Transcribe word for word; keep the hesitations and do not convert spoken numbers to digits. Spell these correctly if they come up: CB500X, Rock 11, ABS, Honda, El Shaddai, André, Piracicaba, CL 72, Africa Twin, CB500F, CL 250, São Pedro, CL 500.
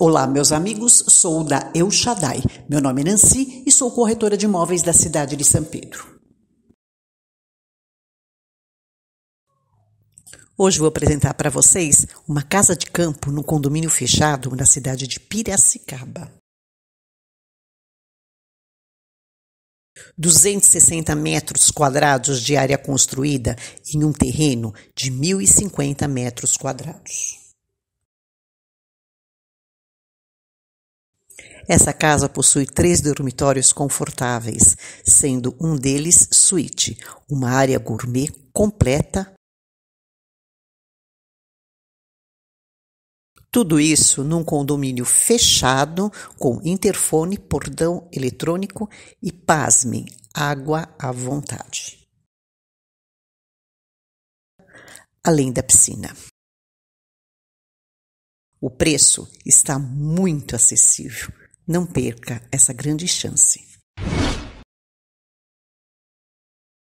Olá, meus amigos, sou da El Shaddai. Meu nome é Nancy e sou corretora de imóveis da cidade de São Pedro. Hoje vou apresentar para vocês uma casa de campo num condomínio fechado na cidade de Piracicaba. duzentos e sessenta metros quadrados de área construída em um terreno de mil e cinquenta metros quadrados. Essa casa possui três dormitórios confortáveis, sendo um deles suíte, uma área gourmet completa. Tudo isso num condomínio fechado, com interfone, portão eletrônico e, pasmem, água à vontade. Além da piscina. O preço está muito acessível. Não perca essa grande chance.